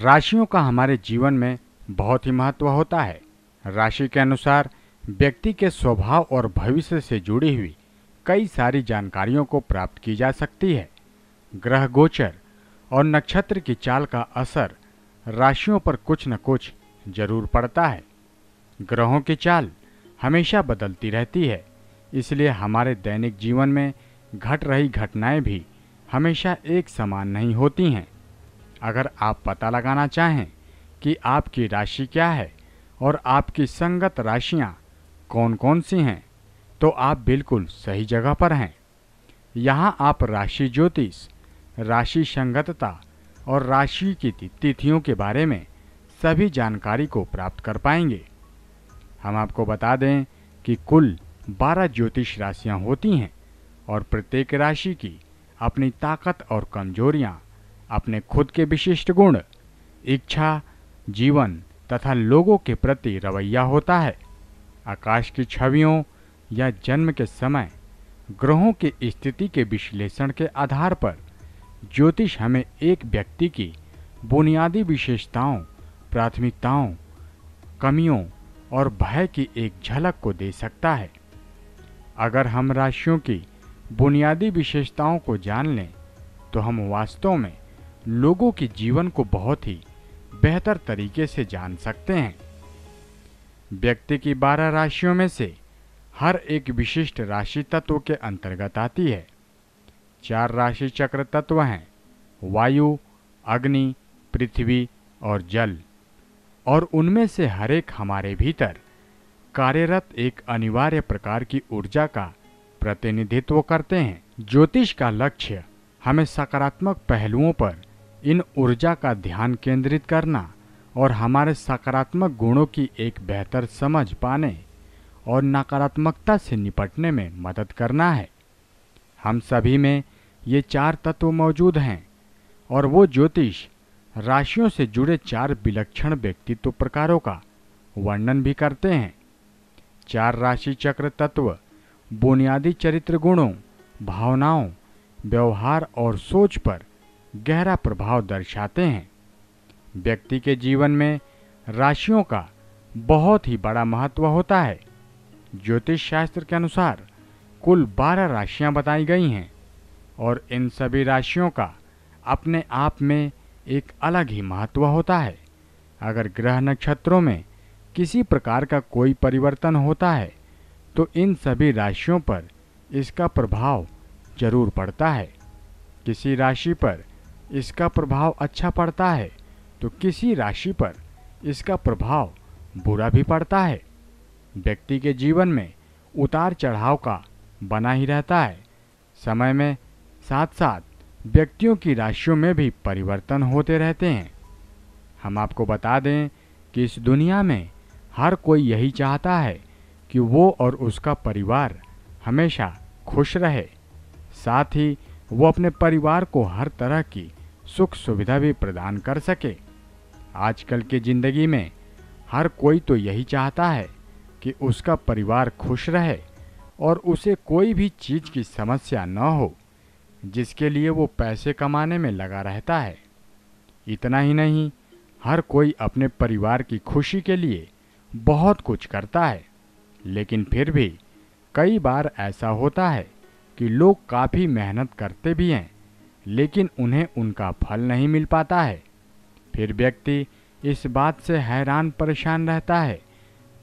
राशियों का हमारे जीवन में बहुत ही महत्व होता है। राशि के अनुसार व्यक्ति के स्वभाव और भविष्य से जुड़ी हुई कई सारी जानकारियों को प्राप्त की जा सकती है। ग्रह गोचर और नक्षत्र की चाल का असर राशियों पर कुछ न कुछ जरूर पड़ता है। ग्रहों की चाल हमेशा बदलती रहती है, इसलिए हमारे दैनिक जीवन में घट रही घटनाएं भी हमेशा एक समान नहीं होती हैं। अगर आप पता लगाना चाहें कि आपकी राशि क्या है और आपकी संगत राशियां कौन कौन सी हैं, तो आप बिल्कुल सही जगह पर हैं। यहाँ आप राशि ज्योतिष, राशि संगतता और राशि की तिथियों के बारे में सभी जानकारी को प्राप्त कर पाएंगे। हम आपको बता दें कि कुल 12 ज्योतिष राशियां होती हैं और प्रत्येक राशि की अपनी ताकत और कमजोरियां, अपने खुद के विशिष्ट गुण, इच्छा, जीवन तथा लोगों के प्रति रवैया होता है। आकाश की छवियों या जन्म के समय ग्रहों की स्थिति के विश्लेषण के आधार पर ज्योतिष हमें एक व्यक्ति की बुनियादी विशेषताओं, प्राथमिकताओं, कमियों और भय की एक झलक को दे सकता है। अगर हम राशियों की बुनियादी विशेषताओं को जान लें तो हम वास्तव में लोगों के जीवन को बहुत ही बेहतर तरीके से जान सकते हैं। व्यक्ति की 12 राशियों में से हर एक विशिष्ट राशि तत्व के अंतर्गत आती है। 4 राशि चक्र तत्व हैं: वायु, अग्नि, पृथ्वी और जल, और उनमें से हर एक हमारे भीतर कार्यरत एक अनिवार्य प्रकार की ऊर्जा का प्रतिनिधित्व करते हैं। ज्योतिष का लक्ष्य हमें सकारात्मक पहलुओं पर इन ऊर्जा का ध्यान केंद्रित करना और हमारे सकारात्मक गुणों की एक बेहतर समझ पाने और नकारात्मकता से निपटने में मदद करना है। हम सभी में ये 4 तत्व मौजूद हैं और वो ज्योतिष राशियों से जुड़े 4 विलक्षण व्यक्तित्व प्रकारों का वर्णन भी करते हैं। 4 राशि चक्र तत्व बुनियादी चरित्र गुणों, भावनाओं, व्यवहार और सोच पर गहरा प्रभाव दर्शाते हैं। व्यक्ति के जीवन में राशियों का बहुत ही बड़ा महत्व होता है। ज्योतिष शास्त्र के अनुसार कुल 12 राशियां बताई गई हैं और इन सभी राशियों का अपने आप में एक अलग ही महत्व होता है। अगर ग्रह नक्षत्रों में किसी प्रकार का कोई परिवर्तन होता है तो इन सभी राशियों पर इसका प्रभाव जरूर पड़ता है। किसी राशि पर इसका प्रभाव अच्छा पड़ता है तो किसी राशि पर इसका प्रभाव बुरा भी पड़ता है। व्यक्ति के जीवन में उतार चढ़ाव का बना ही रहता है। समय में साथ साथ व्यक्तियों की राशियों में भी परिवर्तन होते रहते हैं। हम आपको बता दें कि इस दुनिया में हर कोई यही चाहता है कि वो और उसका परिवार हमेशा खुश रहे, साथ ही वो अपने परिवार को हर तरह की सुख सुविधा भी प्रदान कर सके। आजकल की ज़िंदगी में हर कोई तो यही चाहता है कि उसका परिवार खुश रहे और उसे कोई भी चीज़ की समस्या न हो, जिसके लिए वो पैसे कमाने में लगा रहता है। इतना ही नहीं, हर कोई अपने परिवार की खुशी के लिए बहुत कुछ करता है, लेकिन फिर भी कई बार ऐसा होता है कि लोग काफ़ी मेहनत करते भी हैं लेकिन उन्हें उनका फल नहीं मिल पाता है। फिर व्यक्ति इस बात से हैरान परेशान रहता है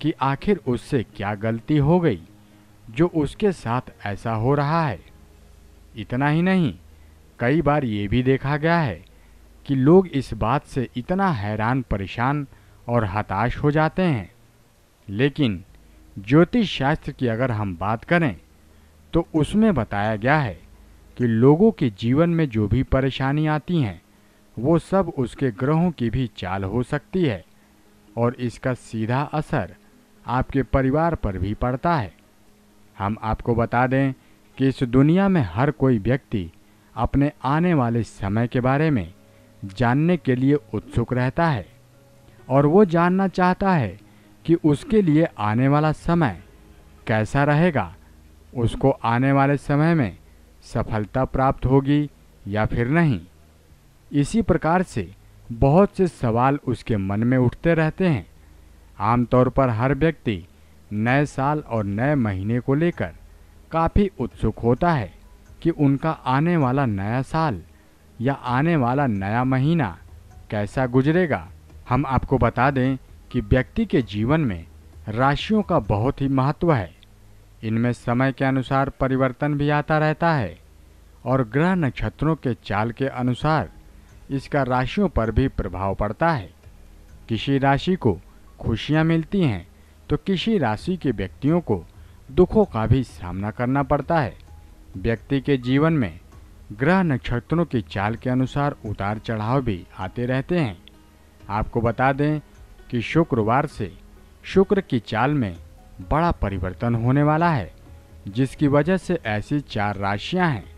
कि आखिर उससे क्या गलती हो गई जो उसके साथ ऐसा हो रहा है। इतना ही नहीं, कई बार ये भी देखा गया है कि लोग इस बात से इतना हैरान परेशान और हताश हो जाते हैं। लेकिन ज्योतिष शास्त्र की अगर हम बात करें तो उसमें बताया गया है कि लोगों के जीवन में जो भी परेशानी आती हैं वो सब उसके ग्रहों की भी चाल हो सकती है और इसका सीधा असर आपके परिवार पर भी पड़ता है। हम आपको बता दें कि इस दुनिया में हर कोई व्यक्ति अपने आने वाले समय के बारे में जानने के लिए उत्सुक रहता है और वो जानना चाहता है कि उसके लिए आने वाला समय कैसा रहेगा, उसको आने वाले समय में सफलता प्राप्त होगी या फिर नहीं। इसी प्रकार से बहुत से सवाल उसके मन में उठते रहते हैं। आमतौर पर हर व्यक्ति नए साल और नए महीने को लेकर काफ़ी उत्सुक होता है कि उनका आने वाला नया साल या आने वाला नया महीना कैसा गुजरेगा। हम आपको बता दें कि व्यक्ति के जीवन में राशियों का बहुत ही महत्व है। इनमें समय के अनुसार परिवर्तन भी आता रहता है और ग्रह नक्षत्रों के चाल के अनुसार इसका राशियों पर भी प्रभाव पड़ता है। किसी राशि को खुशियां मिलती हैं तो किसी राशि के व्यक्तियों को दुखों का भी सामना करना पड़ता है। व्यक्ति के जीवन में ग्रह नक्षत्रों की चाल के अनुसार उतार चढ़ाव भी आते रहते हैं। आपको बता दें कि शुक्रवार से शुक्र की चाल में बड़ा परिवर्तन होने वाला है, जिसकी वजह से ऐसी 4 राशियां हैं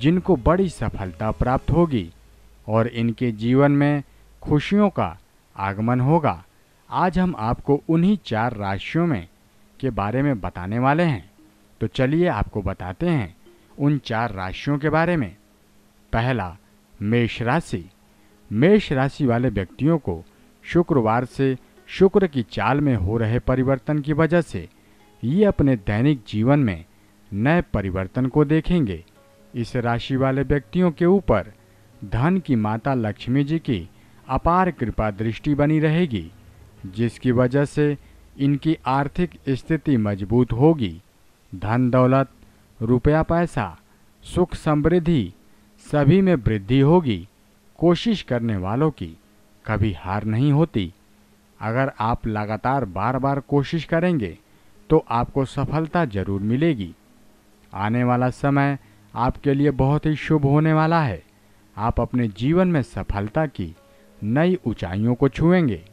जिनको बड़ी सफलता प्राप्त होगी और इनके जीवन में खुशियों का आगमन होगा। आज हम आपको उन्हीं 4 राशियों में के बारे में बताने वाले हैं। तो चलिए आपको बताते हैं उन 4 राशियों के बारे में। पहला, मेष राशि। मेष राशि वाले व्यक्तियों को शुक्रवार से शुक्र की चाल में हो रहे परिवर्तन की वजह से ये अपने दैनिक जीवन में नए परिवर्तन को देखेंगे। इस राशि वाले व्यक्तियों के ऊपर धन की माता लक्ष्मी जी की अपार कृपा दृष्टि बनी रहेगी, जिसकी वजह से इनकी आर्थिक स्थिति मजबूत होगी। धन दौलत, रुपया पैसा, सुख समृद्धि सभी में वृद्धि होगी। कोशिश करने वालों की कभी हार नहीं होती। अगर आप लगातार बार बार कोशिश करेंगे तो आपको सफलता जरूर मिलेगी। आने वाला समय आपके लिए बहुत ही शुभ होने वाला है। आप अपने जीवन में सफलता की नई ऊंचाइयों को छुएंगे।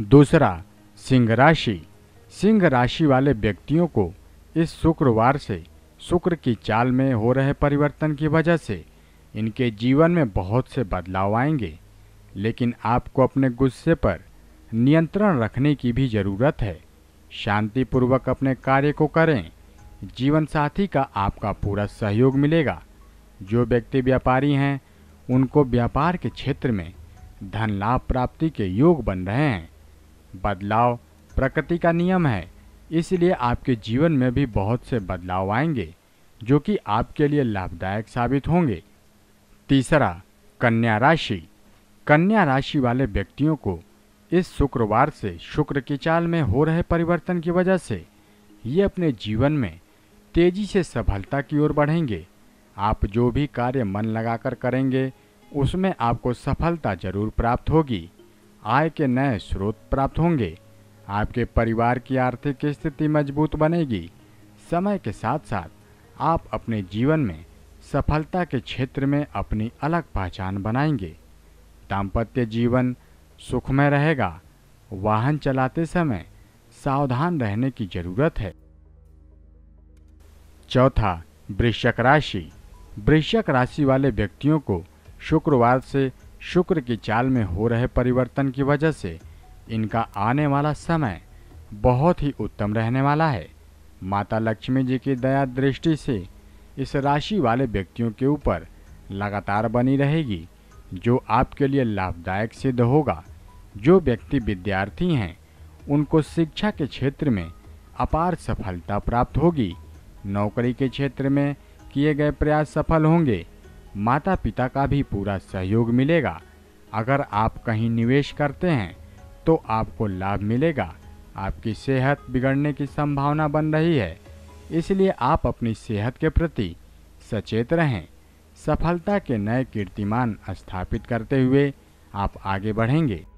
दूसरा, सिंह राशि। सिंह राशि वाले व्यक्तियों को इस शुक्रवार से शुक्र की चाल में हो रहे परिवर्तन की वजह से इनके जीवन में बहुत से बदलाव आएंगे, लेकिन आपको अपने गुस्से पर नियंत्रण रखने की भी ज़रूरत है। शांतिपूर्वक अपने कार्य को करें। जीवनसाथी का आपका पूरा सहयोग मिलेगा। जो व्यक्ति व्यापारी हैं उनको व्यापार के क्षेत्र में धन लाभ प्राप्ति के योग बन रहे हैं। बदलाव प्रकृति का नियम है, इसलिए आपके जीवन में भी बहुत से बदलाव आएंगे जो कि आपके लिए लाभदायक साबित होंगे। तीसरा, कन्या राशि। कन्या राशि वाले व्यक्तियों को इस शुक्रवार से शुक्र की चाल में हो रहे परिवर्तन की वजह से ये अपने जीवन में तेजी से सफलता की ओर बढ़ेंगे। आप जो भी कार्य मन लगाकर करेंगे उसमें आपको सफलता जरूर प्राप्त होगी। आय के नए स्रोत प्राप्त होंगे। आपके परिवार की आर्थिक स्थिति मजबूत बनेगी। समय के साथ साथ आप अपने जीवन में सफलता के क्षेत्र में अपनी अलग पहचान बनाएंगे। दाम्पत्य जीवन सुखमय रहेगा। वाहन चलाते समय सावधान रहने की जरूरत है। चौथा, वृश्चिक राशि। वृश्चिक राशि वाले व्यक्तियों को शुक्रवार से शुक्र की चाल में हो रहे परिवर्तन की वजह से इनका आने वाला समय बहुत ही उत्तम रहने वाला है। माता लक्ष्मी जी की दया दृष्टि से इस राशि वाले व्यक्तियों के ऊपर लगातार बनी रहेगी, जो आपके लिए लाभदायक सिद्ध होगा। जो व्यक्ति विद्यार्थी हैं उनको शिक्षा के क्षेत्र में अपार सफलता प्राप्त होगी। नौकरी के क्षेत्र में किए गए प्रयास सफल होंगे। माता पिता का भी पूरा सहयोग मिलेगा। अगर आप कहीं निवेश करते हैं तो आपको लाभ मिलेगा। आपकी सेहत बिगड़ने की संभावना बन रही है, इसलिए आप अपनी सेहत के प्रति सचेत रहें। सफलता के नए कीर्तिमान स्थापित करते हुए आप आगे बढ़ेंगे।